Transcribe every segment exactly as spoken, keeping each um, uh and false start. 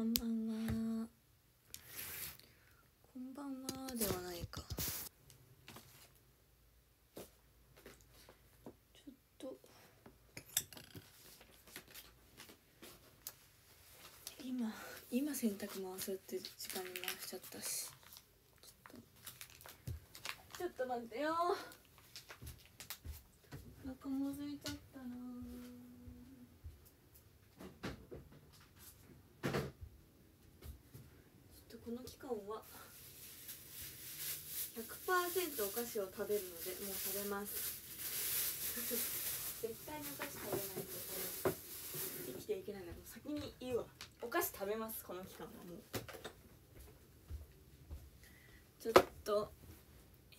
こんばんは。こんばんはではないか。ちょっと今今洗濯回すって時間に回しちゃったし。ちょっと待ってよ。お腹も空いちゃったな。この期間は ひゃくパーセント お菓子を食べるのでもう食べます絶対にお菓子食べないと生きていけないので先に言うわ。お菓子食べます。この期間はもうちょっと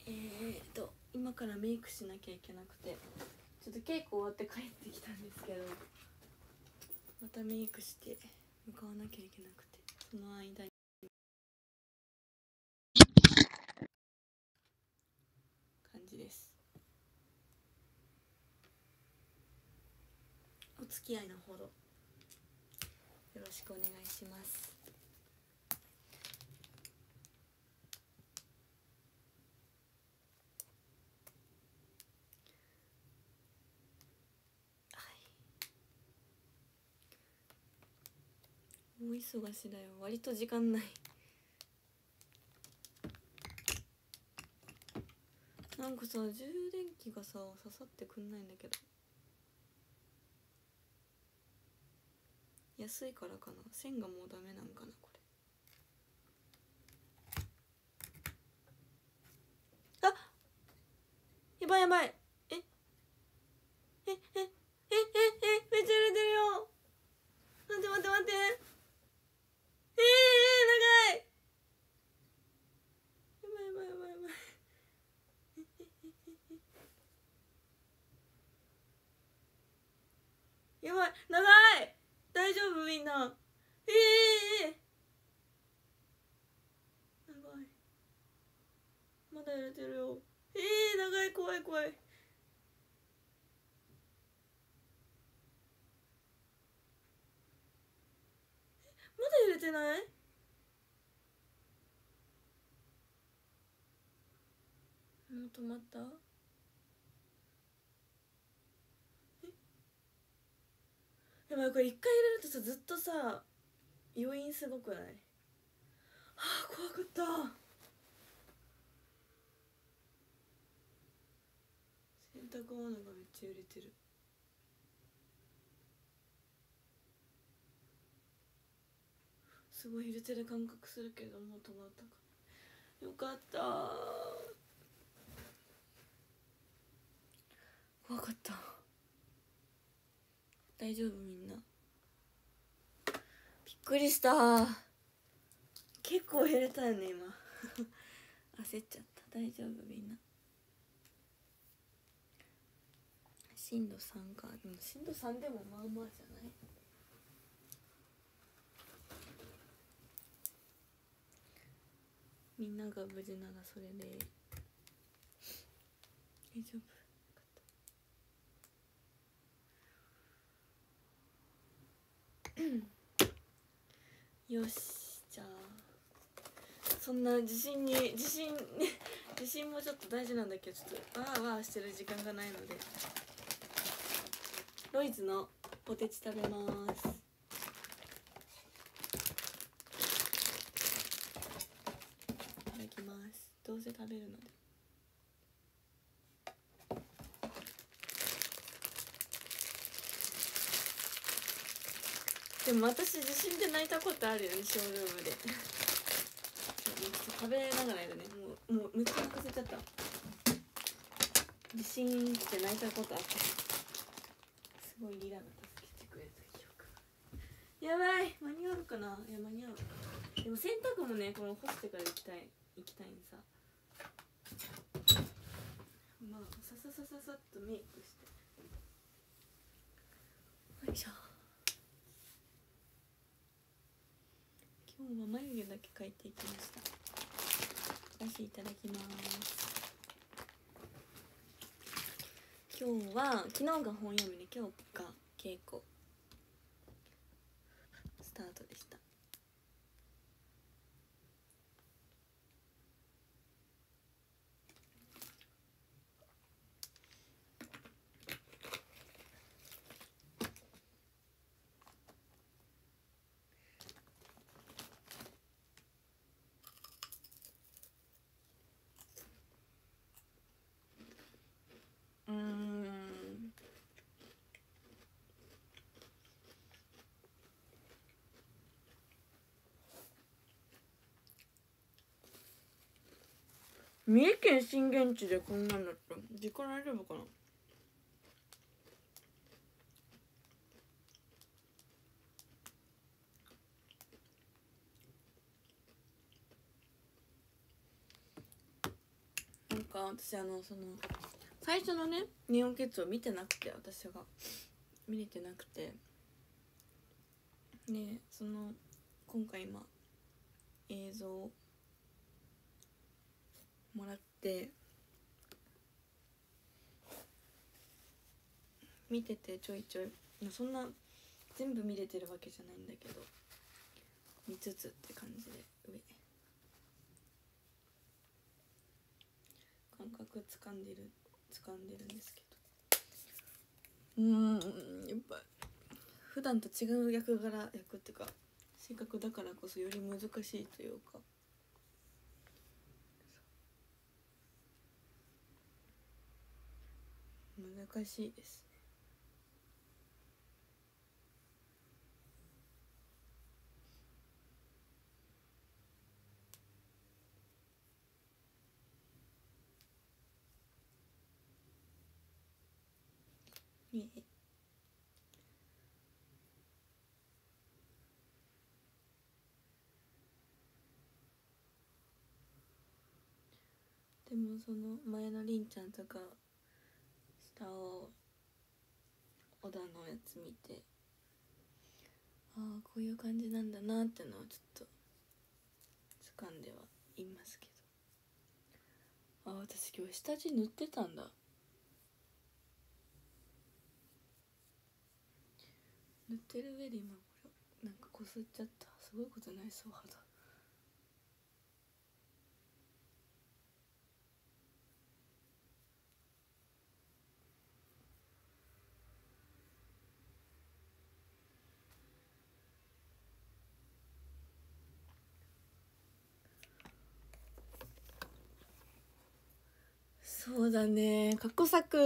えーっと今からメイクしなきゃいけなくて、ちょっと稽古終わって帰ってきたんですけど、またメイクして向かわなきゃいけなくて、その間にです。お付き合いのほどよろしくお願いします。はい。もう忙しだよ。割と時間ない。なんかさ、充電器がさ刺さってくんないんだけど、安いからかな、線がもうダメなんかなこれ。あ、やばいやばい、ええええええええめっちゃ揺れてるよ。待って待って待って、ええー、長い。やばい、長い。大丈夫みんな。ええー、長い。まだ揺れてるよ。ええー、長い、怖い怖い。まだ揺れてない？もう止まった？やばい、これ一回入れるとさずっとさ余韻すごくない？あー、怖かった。洗濯物がめっちゃ揺れてる。すごい揺れてる感覚するけどもう止まったから、よかった。怖かった。大丈夫みんな。びっくりしたー。結構減れたよね今焦っちゃった。大丈夫みんな。震度さんか。でも震度さんでもまあまあじゃない？みんなが無事ならそれで大丈夫。よし、じゃあそんな地震に地震地震もちょっと大事なんだけど、ちょっとわーわーしてる時間がないのでロイズのポテチ食べます。いただきます。どうせ食べるので。でも私地震で泣いたことあるよね、ショールームで食べながらやるね。もうもうむっちゃ泣かせちゃった。地震って泣いたことあった。すごいリラが助けてくれた記憶。やばい、間に合うかな。いや間に合う。でも洗濯もね、この干してから行きたい行きたいんさ。まあさささささっとメイクして、よいしょ。今日は眉毛だけ描いていきました。お菓子いただきます。今日は昨日が本読みで今日が稽古スタートでした。三重県震源地でこんなんだったら事故大丈夫かな。なんか私あのその最初のねネオンキッズを見てなくて、私が見れてなくてね、その今回今映像をもらって見てて、ちょいちょいそんな全部見れてるわけじゃないんだけど見つつって感じで上感覚掴んでる掴んでるんですけど、うーんやっぱ普段と違う役柄役っていうか性格だからこそより難しいというか。難しいですね。ねでもその前の凛ちゃんとか小田のやつ見て、ああこういう感じなんだなってのをちょっと掴んではいますけど、ああ私今日下地塗ってたんだ、塗ってる上で今これなんかこすっちゃった、すごいことないそう肌。そうだね、過去作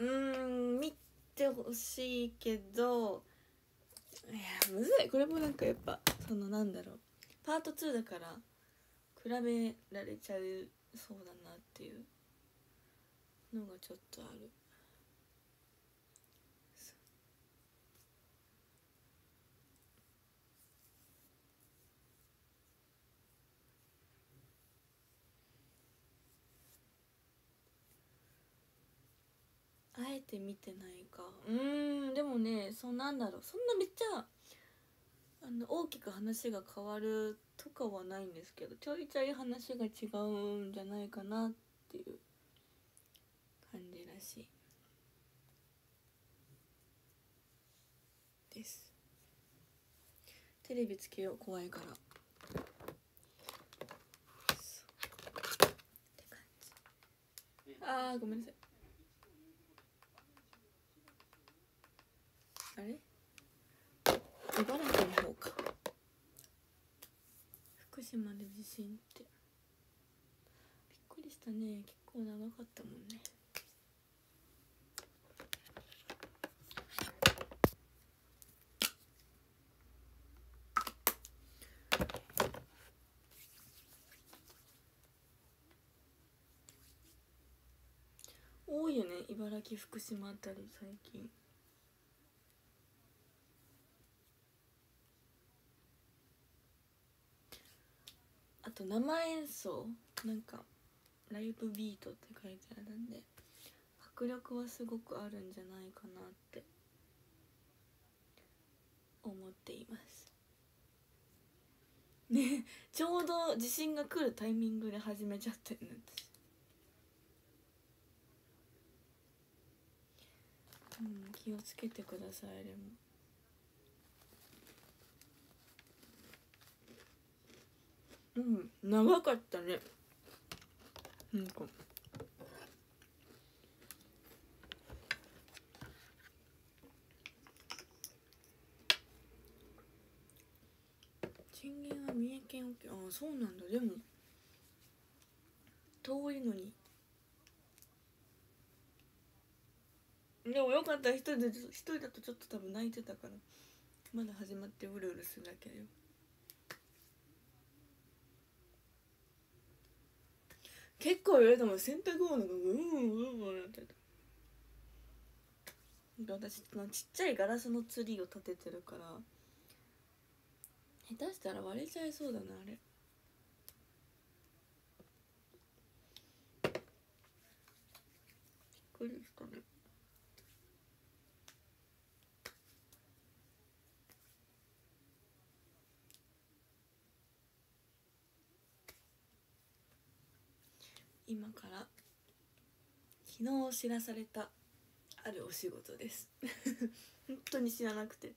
うん見てほしいけど、いやむずい、これもなんかやっぱそのなんだろうパートツーだから比べられちゃうそうだなっていうのがちょっとある。あえて見てないか、うーんでもね、そうなんだろう、そんなめっちゃあの大きく話が変わるとかはないんですけど、ちょいちょい話が違うんじゃないかなっていう感じらしいです。テレビつけよう、怖いから。あーごめんなさい、あれ茨城の方か、福島で地震ってびっくりしたね、結構長かったもんね。多いよね茨城福島あたり最近。あと生演奏なんかライブビートって書いてあるんで迫力はすごくあるんじゃないかなって思っていますね。ちょうど地震が来るタイミングで始めちゃってるんです。うん気をつけてください。でもうん長かったね。なんか震源は三重県沖、ああそうなんだ。でも遠いのに、でもよかった、一人で一人だとちょっと多分泣いてたから、まだ始まってうるうるするだけだよ。結構揺れたもん、洗濯物がうんうんうんなってた。私のちっちゃいガラスのツリーを立ててるから下手したら割れちゃいそうだなあれ。びっくりしたね。今から昨日知らされたあるお仕事です本当に知らなくて、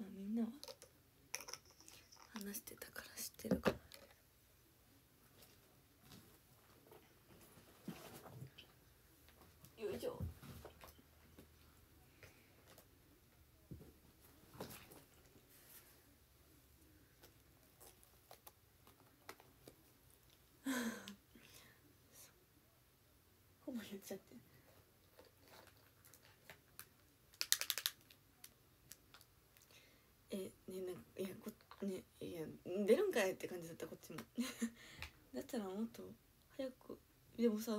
まあ、みんなは話してたから知ってるかな。よいしょ。言っちゃってえねえ、いやこねいや出るんかいって感じだったこっちもだったらもっと早く。でもさ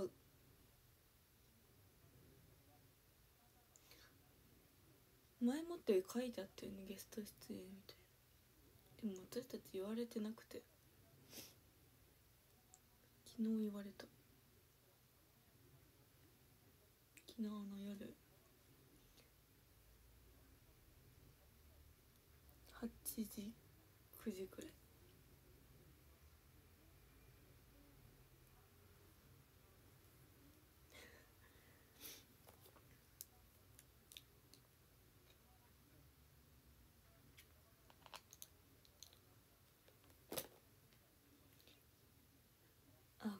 前もって書いてあったよねゲスト出演みたいな。でも私たち言われてなくて昨日言われた。昨日の夜はちじくじくらい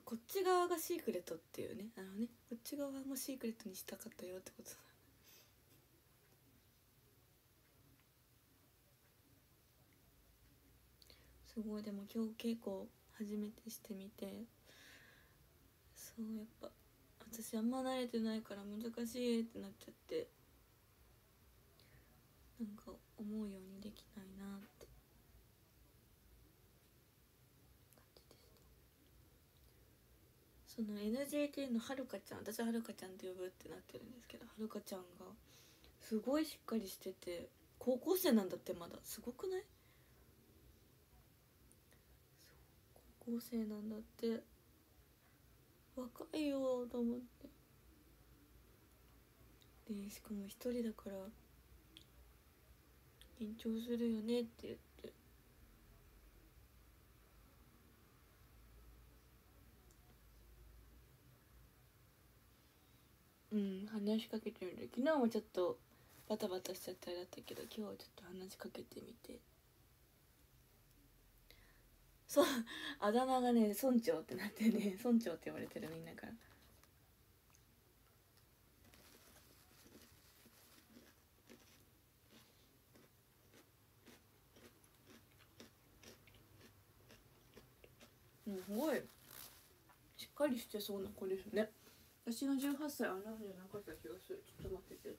こっち側がシークレットっていうね、あのねこっち側もシークレットにしたかったよってことだ。すごい。でも今日稽古初めてしてみて、そうやっぱ私あんま慣れてないから難しいってなっちゃって、なんか思うようにできないなって。その エヌジェーティー のはるかちゃん、私ははるかちゃんって呼ぶってなってるんですけど、はるかちゃんがすごいしっかりしてて、高校生なんだって。まだすごくない？高校生なんだって。若いよと思って。でしかも一人だから緊張するよねって言って、うん、話しかけてみる。昨日もちょっとバタバタしちゃったりだったけど、今日はちょっと話しかけてみて。そう、あだ名がね村長ってなってね、村長って言われてるみんなから。うん、すごいしっかりしてそうな子ですね。私のじゅうはっさいあんなんじゃなかった気がする。ちょっと待ってて。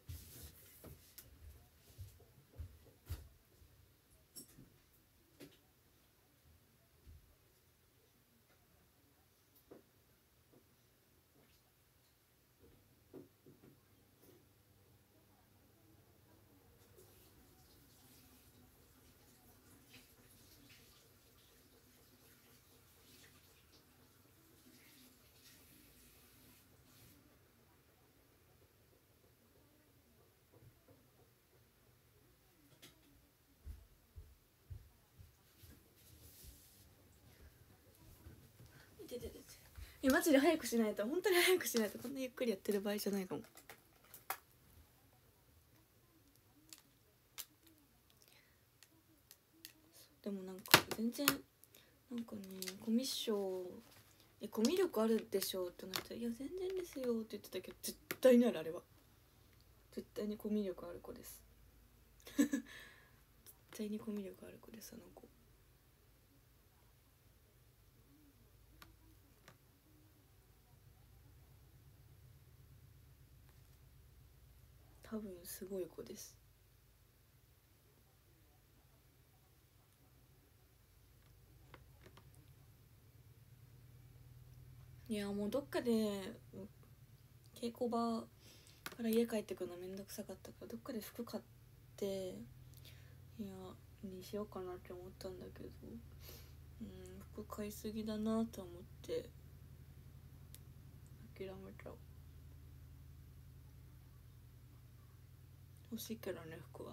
いやマジで早くしないと、本当に早くしないと。こんなゆっくりやってる場合じゃないかも。でもなんか全然なんかね、コミッションえコミュ力あるでしょってなって「いや全然ですよ」って言ってたけど、絶対にある。あれは絶対にコミュ力ある子です絶対にコミュ力ある子です、あの子。多分すごい子です。いやもうどっかで稽古場から家帰ってくるのめんどくさかったから、どっかで服買っていやにしようかなって思ったんだけど、うん服買いすぎだなと思って諦めた。欲しいけどね服は。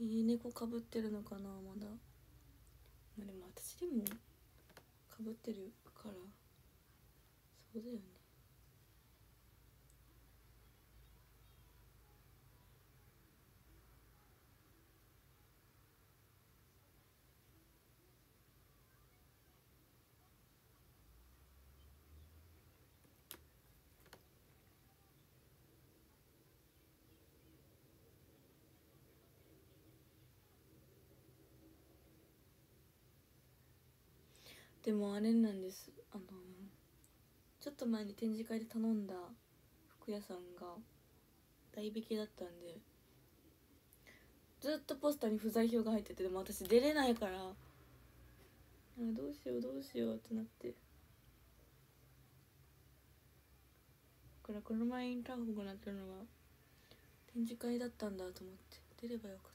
えー、猫かぶってるのかなまだ。まあ、でも私でもかぶってるからそうだよね。でもあれなんです、あのちょっと前に展示会で頼んだ服屋さんが代引きだったんで、ずっとポスターに不在票が入ってて、でも私出れないからどうしようどうしようってなって、だからこの前インターホンが鳴ってるのが展示会だったんだと思って出ればよかった。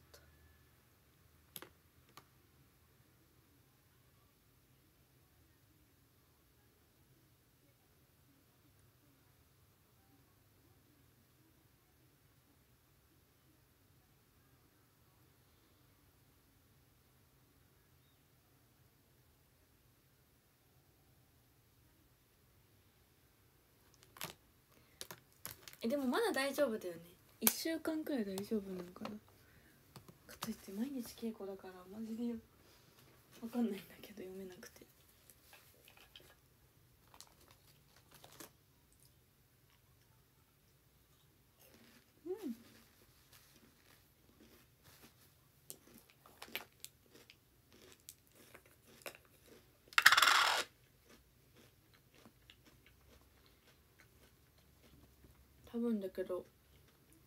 えでもまだ大丈夫だよね。いっしゅうかんくらい大丈夫なのかな。かといって毎日稽古だからマジで分かんないんだけど読めなくて。うん多分だけど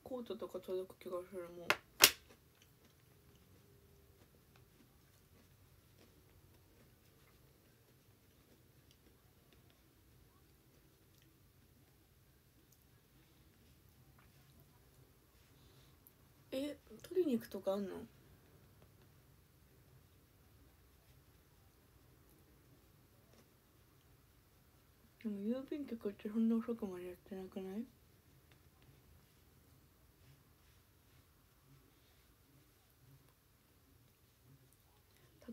コートとか届く気がするもん。え取りに行くとかあんの？でも郵便局ってそんな遅くまでやってなくない？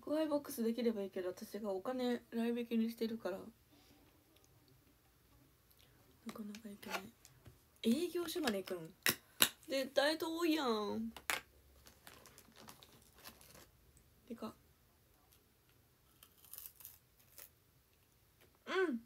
宅配ボックスできればいいけど、私がお金来引きにしてるからなかなかいけない。営業所まで行くの絶対遠いやん。てかうん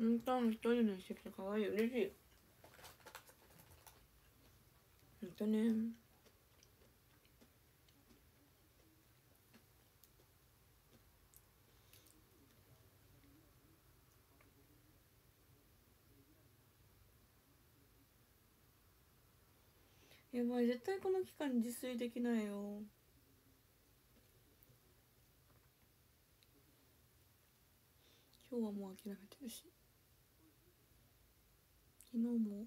インターン一人のしてきてかわいい、嬉しい。ほんとね。やばい、絶対この期間に自炊できないよ。今日はもう諦めてるし。昨日も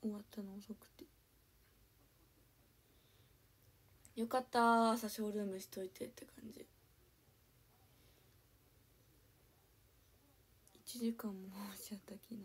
終わったの遅くてよかった。朝ショールームしといてって感じ。いちじかんも押しちゃった昨日。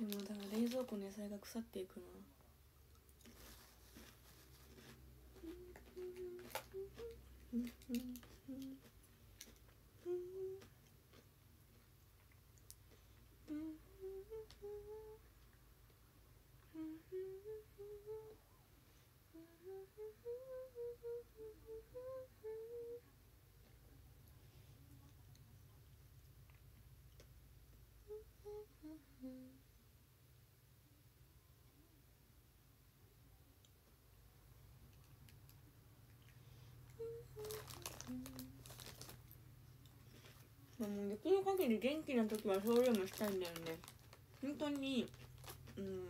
でもだから冷蔵庫の野菜が腐っていくな。もうできる限り元気な時は表現もしたいんだよね。本当に、うん、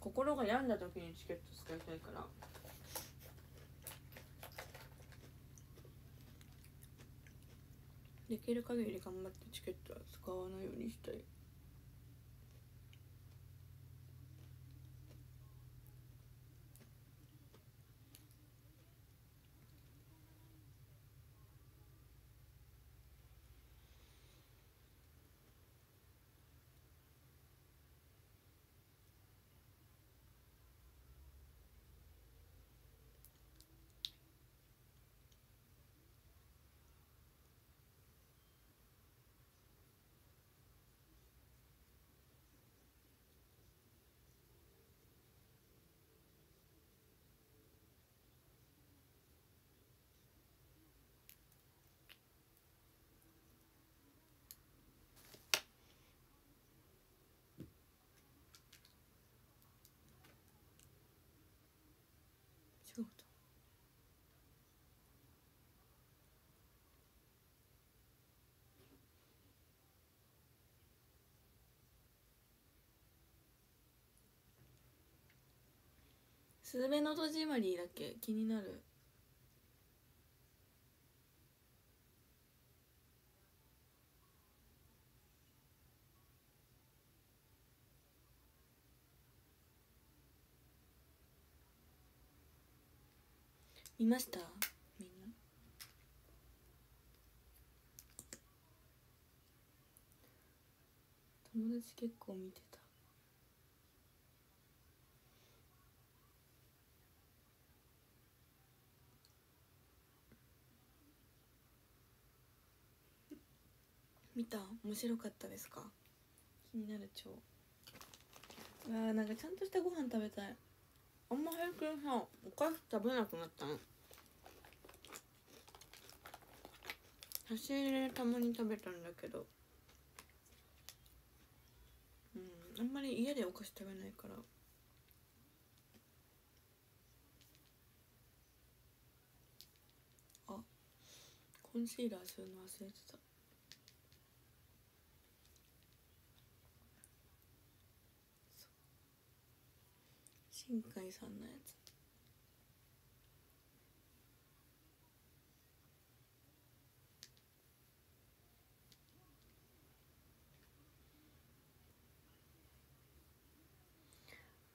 心が病んだ時にチケット使いたいから。できる限り頑張ってチケットは使わないようにしたい。スズメの戸締まりだっけ、気になる。見ましたみんな。友達結構見てた。見た？面白かったですか？気になる超。うわー、なんかちゃんとしたご飯食べたい。あんま最近さ、お菓子食べなくなったの。差し入れたまに食べたんだけど、うん、あんまり家でお菓子食べないから。あ、コンシーラーするの忘れてた。新海さんのやつ。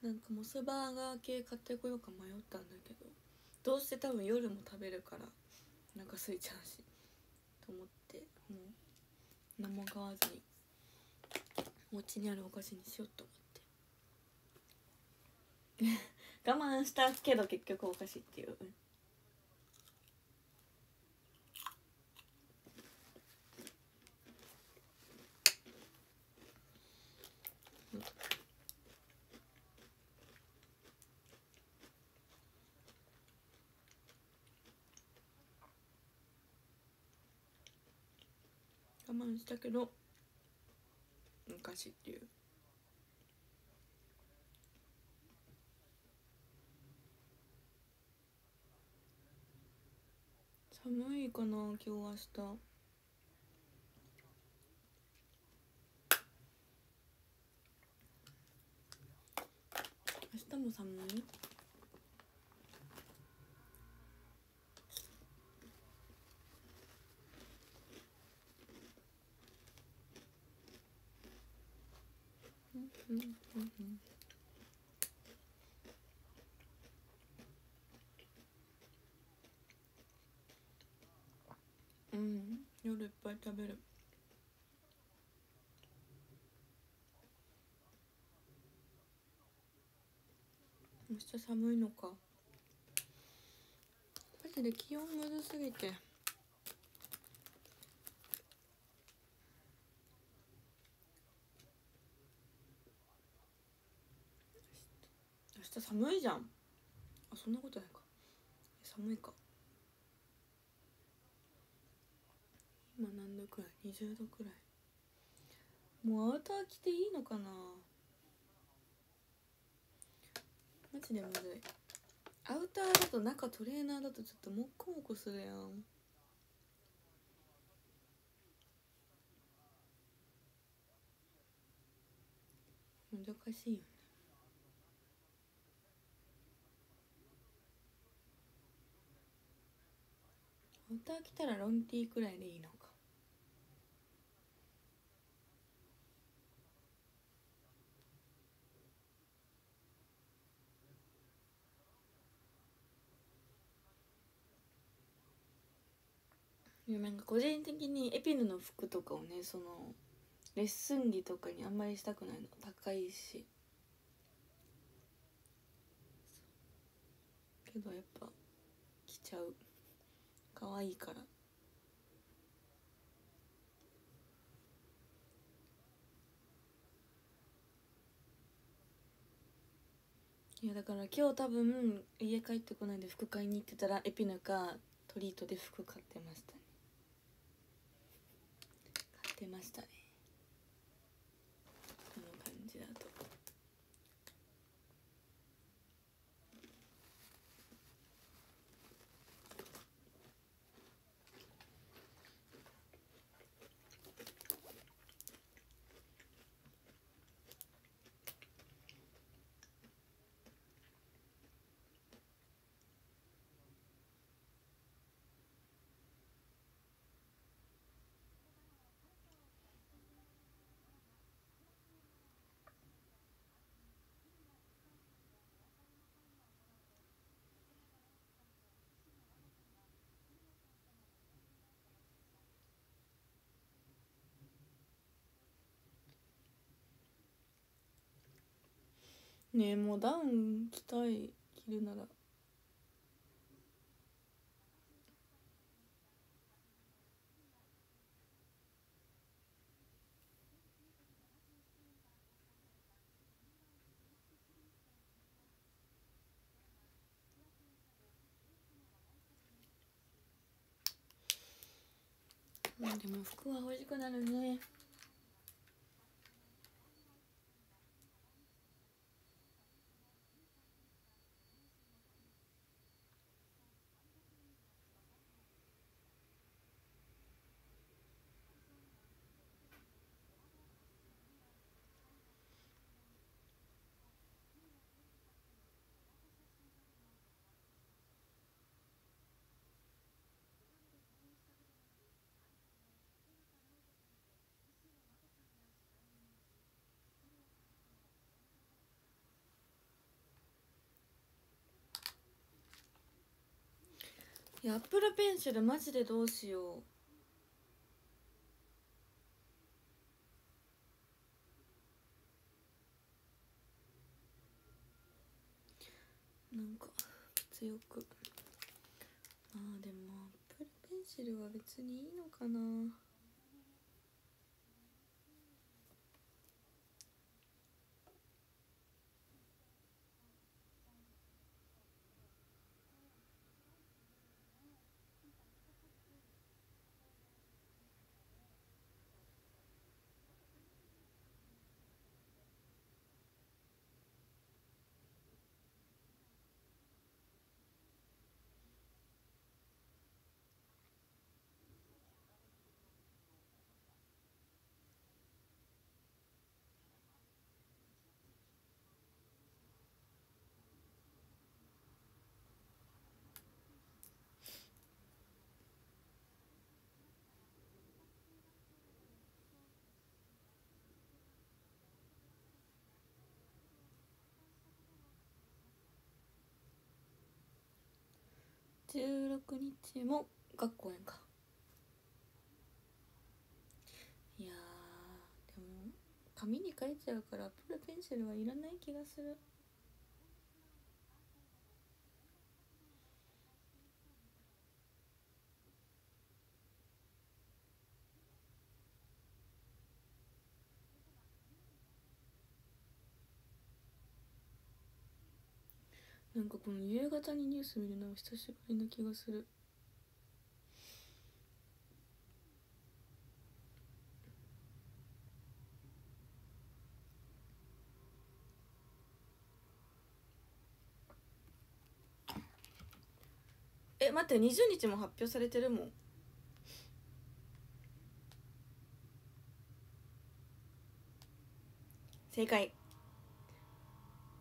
なんかモスバーガー系買ってこようか迷ったんだけど、どうして多分夜も食べるからお腹空いちゃうしと思って、もう何も買わずにお家にあるお菓子にしようと思って。我慢したけど結局おかしいっていう。我慢したけどおかしいっていう。寒いかな今日明日。明日も寒い。うんうんうんうん。うん、夜いっぱい食べる。明日寒いのか。マジで気温むずすぎて。明日寒いじゃん。あ、そんなことないか。寒いか。今何度くらい？にじゅうどくらい。もうアウター着ていいのかな。マジでむずい。アウターだと中トレーナーだとちょっともっこもこするやん。難しいよね。アウター着たらロンティーくらいでいいのか。なんか個人的にエピルの服とかをね、そのレッスン着とかにあんまりしたくないの。高いし。けどやっぱ着ちゃう。可愛いから。いやだから今日多分家帰ってこないで服買いに行ってたらエピナかトリートで服買ってましたね。出ましたね。この感じだと。ねえ、もうダウン着たい、着るなら。まあでも服は欲しくなるね。いや、アップルペンシルマジでどうしよう。なんか強く、まあでもアップルペンシルは別にいいのかな。じゅうろくにちも学校園か。いやーでも紙に書いちゃうからアップルペンシルはいらない気がする。なんかこの夕方にニュース見るのは久しぶりな気がする。え、待って、にじゅうにちも発表されてるもん。正解。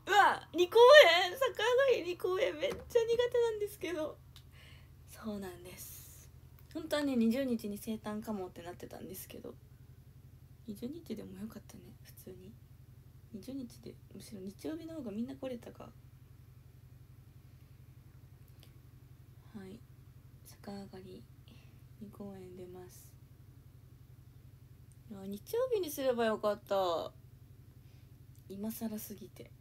うわ、にこうえん、逆上がりにこうえんめっちゃ苦手なんですけど。そうなんです、本当はねにじゅうにちに生誕かもってなってたんですけど、にじゅうにちでもよかったね。普通ににじゅうにちで、むしろ日曜日の方がみんな来れたか。はい、逆上がりにこうえん出ます。あ、日曜日にすればよかった、今更すぎて。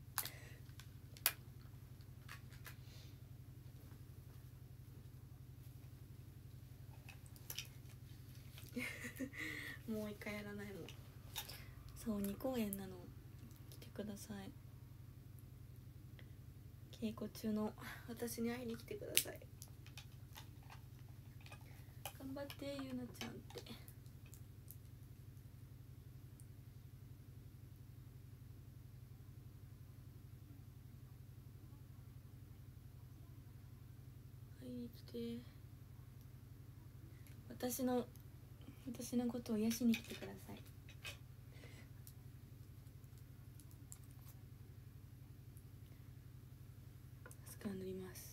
もう一回やらないもん。そう、にこうえんなの。来てください。稽古中の私に会いに来てください。頑張ってゆなちゃんって。来て、私の私のことを癒しに来てください。スカー塗ります。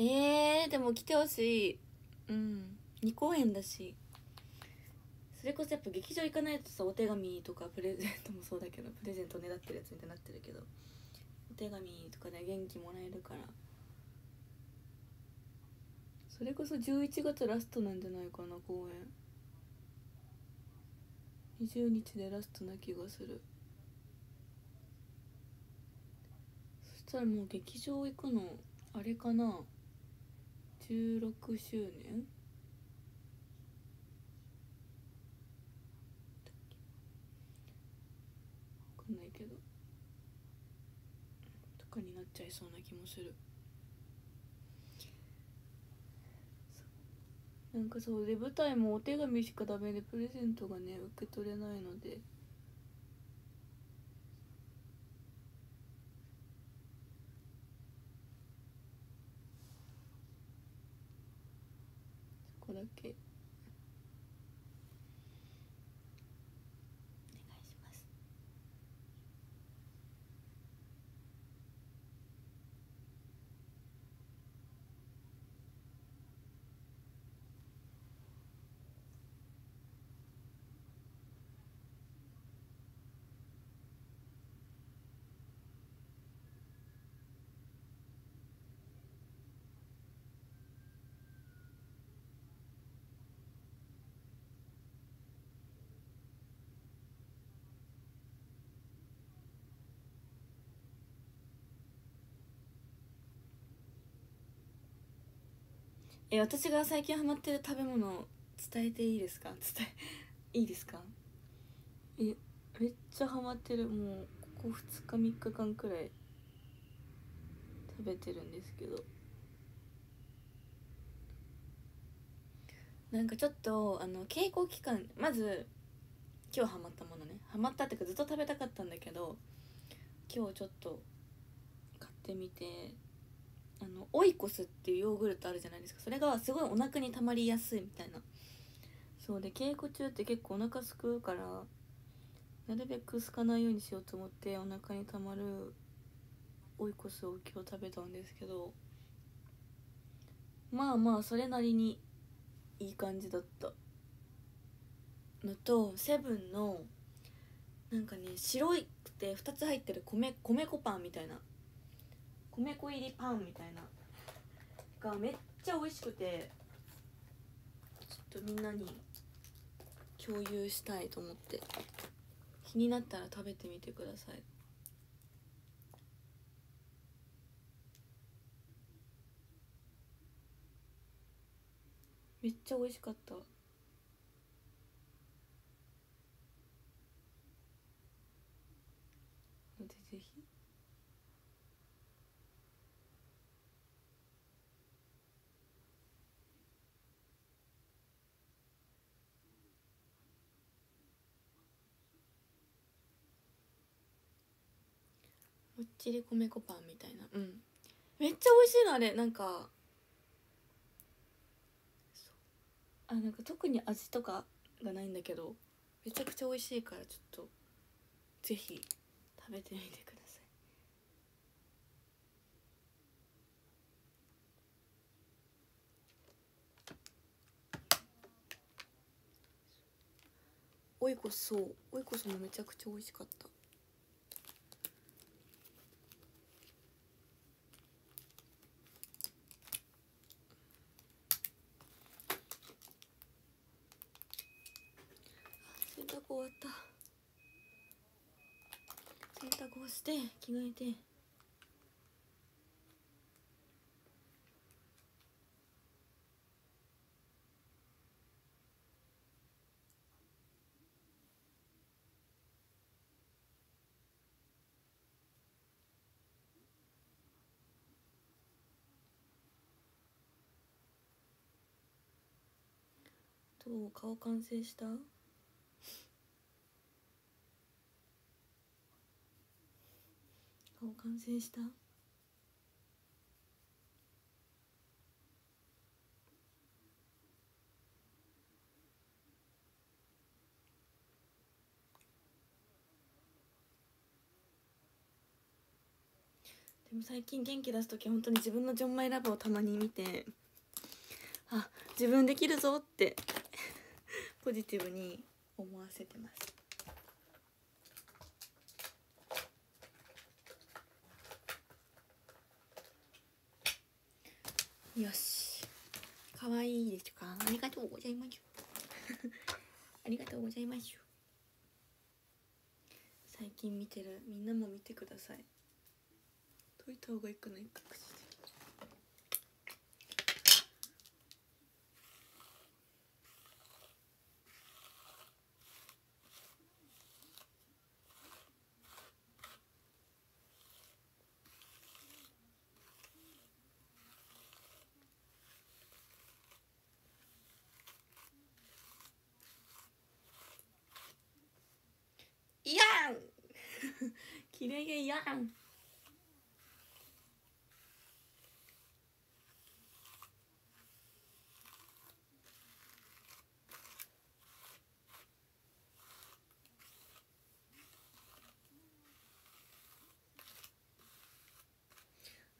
えー、でも来てほしい。うん、にこうえんだし、それこそやっぱ劇場行かないとさ、お手紙とかプレゼントもそうだけど、プレゼントねだってるやつみたいになってるけど、お手紙とかで元気もらえるから、それこそじゅういちがつラストなんじゃないかな、公演。にじゅうにちでラストな気がする。そしたらもう劇場行くのあれかな、じゅうろくしゅうねんわかんないけどとかになっちゃいそうな気もする。なんかそうで、舞台もお手紙しかダメで、プレゼントがね受け取れないので。だけお願いします。え、私が最近ハマってる食べ物を伝えていいですか？伝えいいですか？え、めっちゃハマってる。もうここふつかみっかかんくらい食べてるんですけど、なんかちょっとあの傾向期間、まず今日ハマったものね、ハマったっていうかずっと食べたかったんだけど今日ちょっと買ってみて、あのオイコスっていうヨーグルトあるじゃないですか。それがすごいお腹にたまりやすいみたいな。そうで稽古中って結構お腹すくうからなるべくすかないようにしようと思ってお腹にたまるオイコスを今日食べたんですけど、まあまあそれなりにいい感じだったのと、セブンのなんかね白いくてふたつ入ってる米米粉パンみたいな、米粉入りパンみたいながめっちゃ美味しくて、ちょっとみんなに共有したいと思って、気になったら食べてみてください。めっちゃ美味しかった。ぜひ。もっちり米粉パンみたいな、うん、めっちゃ美味しいのあれ。なんかあなんか特に味とかがないんだけどめちゃくちゃ美味しいから、ちょっとぜひ食べてみてください。オイコス、そうオイコスもめちゃくちゃ美味しかった。洗濯終わった。洗濯をして着替えて、どう顔完成した？顔完成した？でも最近元気出す時本当に自分のジョンマイラブをたまに見て、あ自分できるぞってポジティブに思わせてます。よし、かわいいですか？ありがとうございますありがとうございます。最近見てるみんなも見てください。解いた方がいいかな、隠して。キレイやん。あ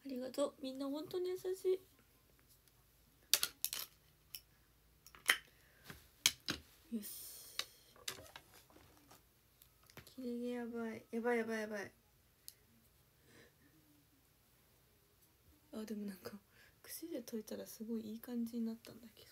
りがとう、みんな本当に優しい。よし。キレイやばい、やばいやばいやばい。あでもなんか串で溶いたらすごいいい感じになったんだけど、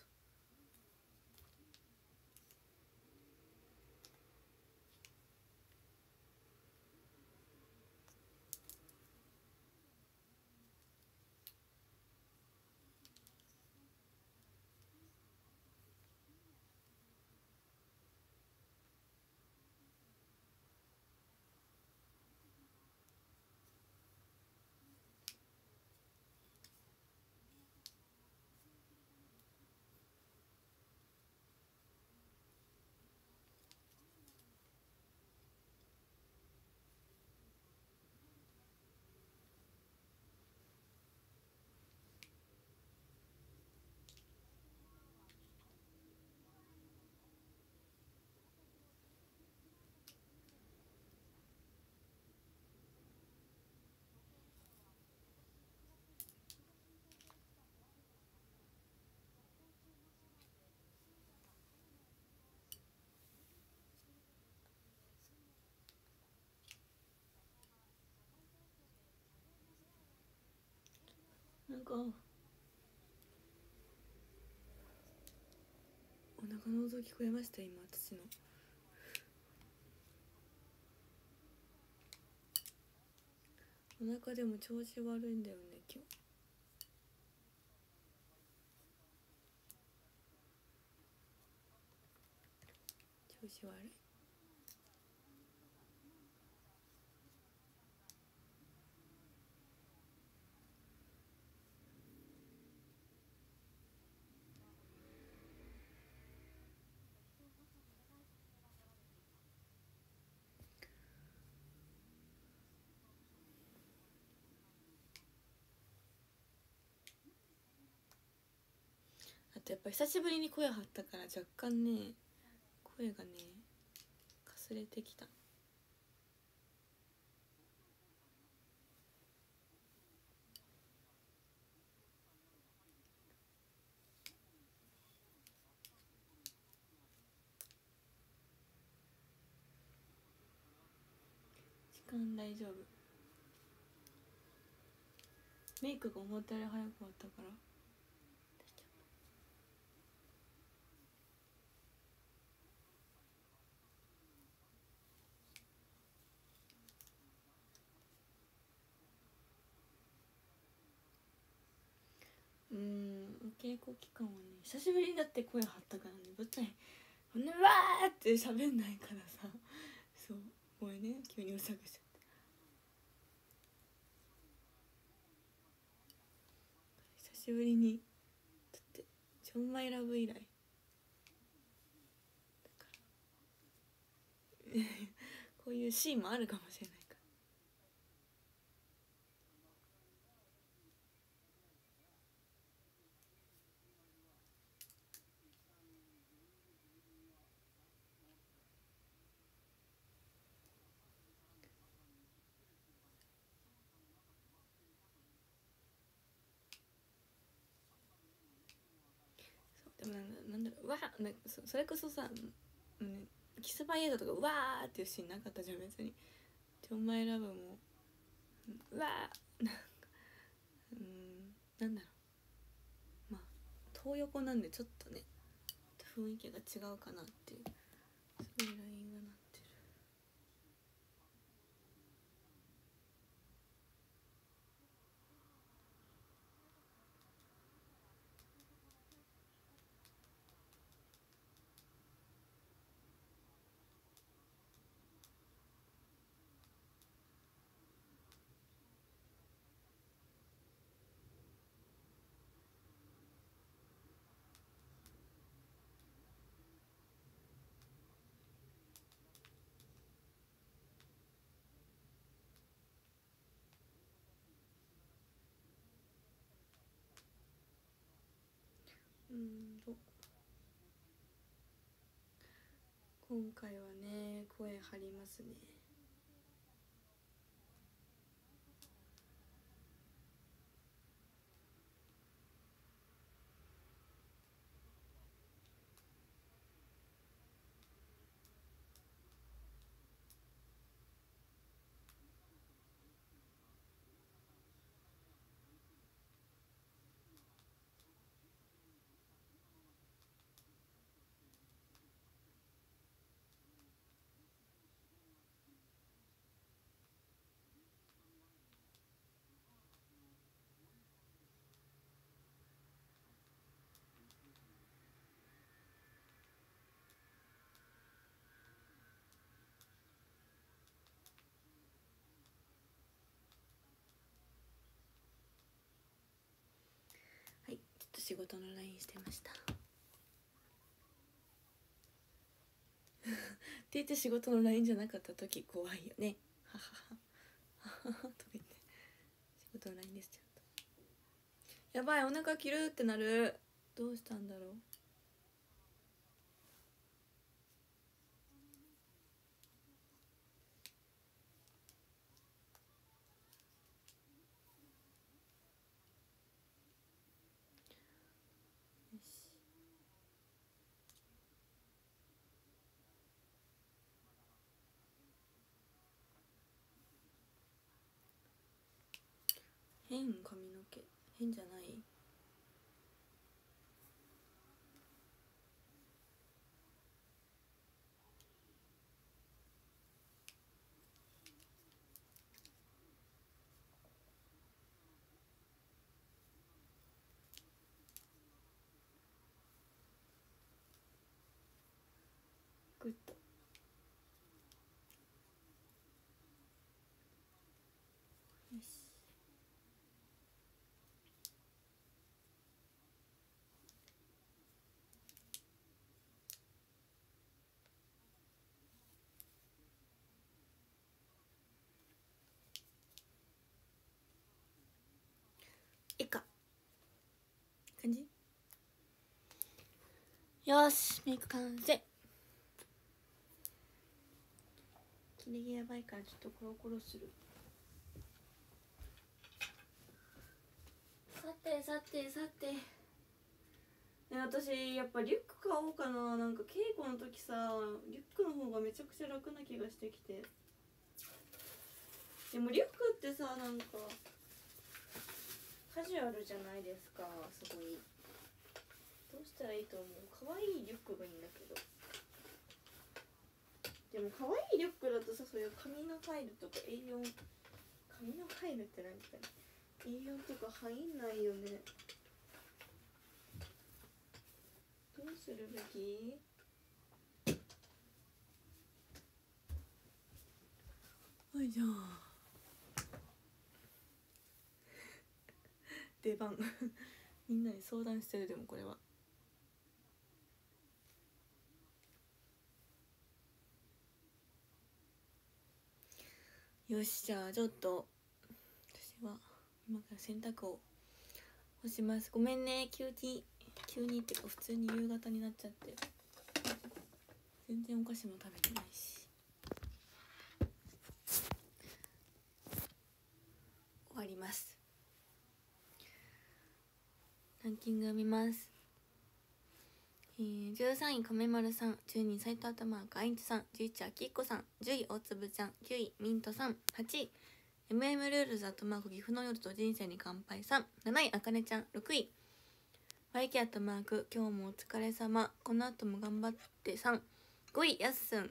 かお腹の音聞こえました今私の。お腹でも調子悪いんだよね今日。調子悪い。あとやっぱ久しぶりに声張ったから若干ね声がねかすれてきた。時間大丈夫。メイクが思ったより早く終わったから稽古期間はね久しぶりにだって声張ったからね舞台ほんでわーって喋んないからさ。そうごめんね急にうるさくしちゃって。久しぶりにだってジョン・マイ・ラブ以来だからこういうシーンもあるかもしれない。なんだろう、わー、それこそさ、うん、キスマイエイドとかうわーっていうシーンなかったじゃん別に。ジョン・マイ・ラブもうわーなんかうんなんだろう、まあ東横なんでちょっとね雰囲気が違うかなっていうそういうラインがなってる。うんと今回はね声張りますね。仕事の ライン してましたって言って仕事の ライン じゃなかった時怖いよね。はははははとか言って仕事の ライン です。ちゃんとやばいお腹切るってなる。どうしたんだろう。変髪の毛変じゃない？グッド。よし。いいか。感じ？よし、メイク完成。切れ毛やばいからちょっとコロコロする。さてさてさて、ね、私やっぱリュック買おうかな。なんか稽古の時さリュックの方がめちゃくちゃ楽な気がしてきて、でもリュックってさなんかカジュアルじゃないですか。すごいどうしたらいいと思う？可愛いリュックがいいんだけど、でも可愛いリュックだとさ、そういう紙のファイルとか エーよん、 紙のファイルって何か エーよん とか入んないよね。どうするべき？おいじゃん出番みんなに相談してる。でもこれはよし、じゃあちょっと私は今から洗濯を干します。ごめんね、急に急にっていうか普通に夕方になっちゃって、全然お菓子も食べてないし。終わります。ランキングを見ます。えー、じゅうさんい亀丸さん、じゅうにい斎藤頭赤愛知さん、じゅういちいあきっこさん、じゅうい大粒ちゃん、きゅういミントさん、はちい エムエム ルールズあとマーク岐阜の夜と人生に乾杯さん、なないあかねちゃん、ろくい ワイケー あとマーク今日もお疲れ様この後も頑張ってさん、ごいやっすん、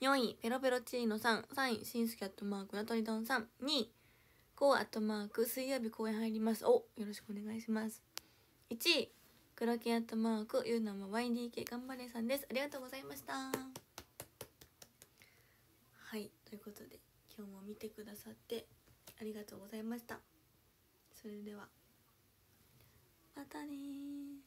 よんいペロペロチーノさん、さんいしんすけあとマークなとりどんさん、にいこうあとマーク水曜日公演入りますおよろしくお願いします、いちいクラケアットマークゆうなも ワイディーケー 頑張れさんです。ありがとうございました。はいということで今日も見てくださってありがとうございました。それではまたねー。